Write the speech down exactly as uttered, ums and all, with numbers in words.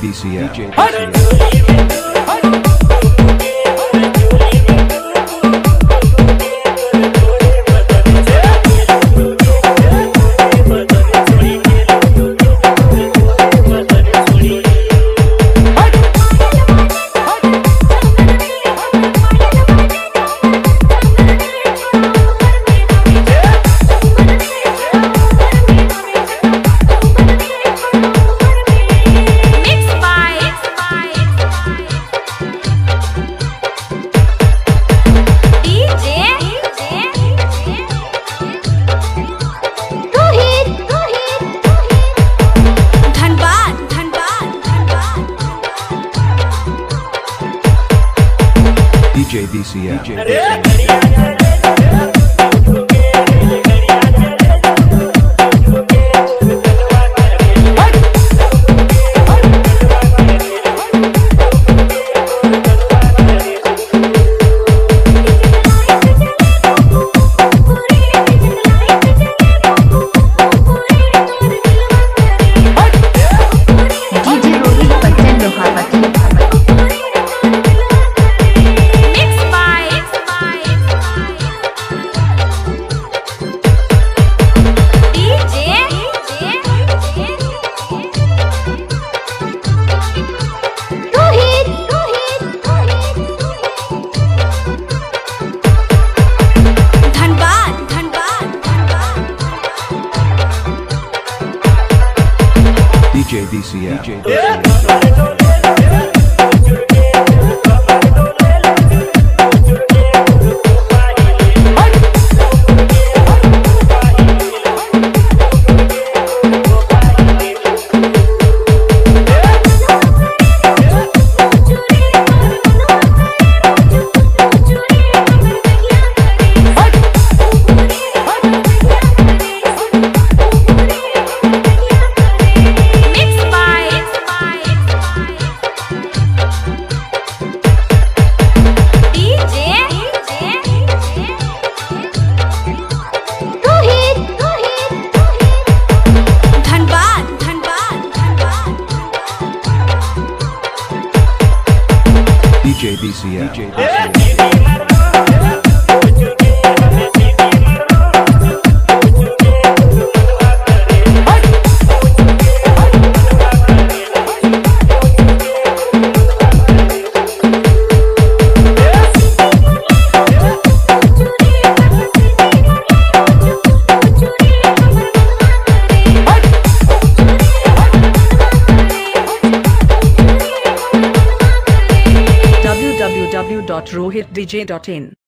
D J B C M. D J B C M. D J B C M. Yeah. D J B C M. D J B C M. w w w dot rohit d j dot in